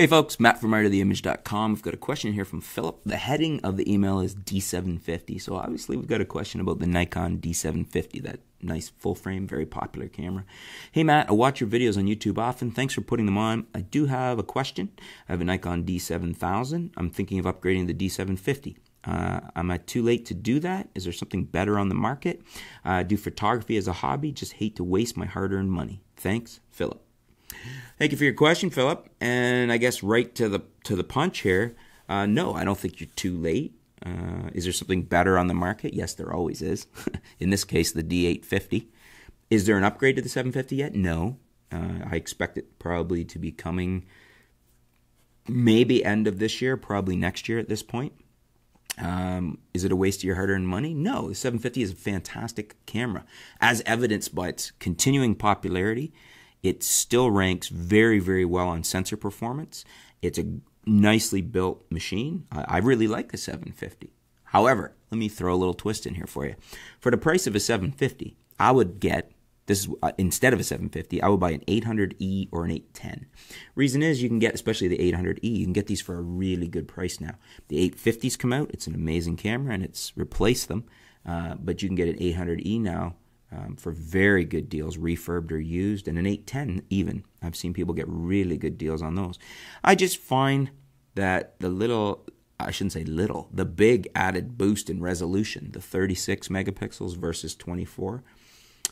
Hey folks, Matt from ArtOfTheImage.com. We've got a question here from Philip. The heading of the email is D750, so obviously we've got a question about the Nikon D750, that nice full-frame, very popular camera. Hey Matt, I watch your videos on YouTube often. Thanks for putting them on. I do have a question. I have a Nikon D7000. I'm thinking of upgrading the D750. Am I too late to do that? Is there something better on the market? I do photography as a hobby. Just hate to waste my hard-earned money. Thanks, Philip. Thank you for your question, Philip. And I guess right to the punch here. No, I don't think you're too late. Is there something better on the market? Yes, there always is. In this case, the D850. Is there an upgrade to the 750 yet? No. I expect it probably to be coming maybe end of this year, probably next year at this point. Is it a waste of your hard-earned money? No, the 750 is a fantastic camera, as evidenced by its continuing popularity. It still ranks very, very well on sensor performance. It's a nicely built machine. I really like the 750. However, let me throw a little twist in here for you. For the price of a 750, I would get, this is, instead of a 750, I would buy an 800E or an 810. Reason is you can get, especially the 800E, you can get these for a really good price now. The 850s come out. It's an amazing camera, and it's replaced them. But you can get an 800E now for very good deals, refurbed or used, and an 810 even. I've seen people get really good deals on those. I just find that the little, I shouldn't say little, the big added boost in resolution, the 36 megapixels versus 24,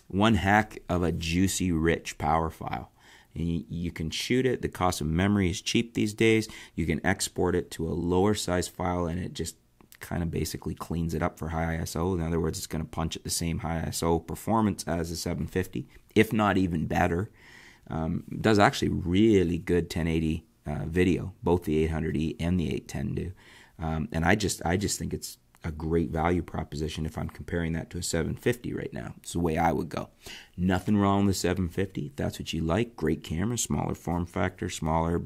one heck of a juicy, rich power file. And you can shoot it. The cost of memory is cheap these days. You can export it to a lower size file, and it just kind of basically cleans it up for high ISO. In other words, it's going to punch at the same high ISO performance as a 750, if not even better. Does actually really good 1080 video. Both the 800E and the 810 do. And I just think it's a great value proposition if I'm comparing that to a 750 right now. It's the way I would go. Nothing wrong with the 750. If that's what you like, great camera, smaller form factor, smaller,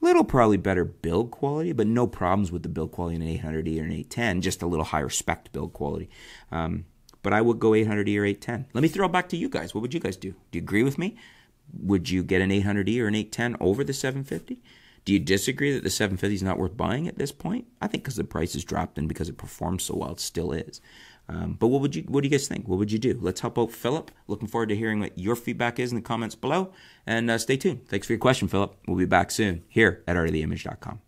little probably better build quality, but no problems with the build quality in an 800E or an 810, just a little higher spec build quality. But I would go 800E or 810. Let me throw it back to you guys. What would you guys do? Do you agree with me? Would you get an 800E or an 810 over the 750? Do you disagree that the 750 is not worth buying at this point? I think because the price has dropped and because it performs so well, it still is. But what do you guys think? What would you do? Let's help out Philip. Looking forward to hearing what your feedback is in the comments below. And stay tuned. Thanks for your question, Philip. We'll be back soon here at ArtOfTheImage.com.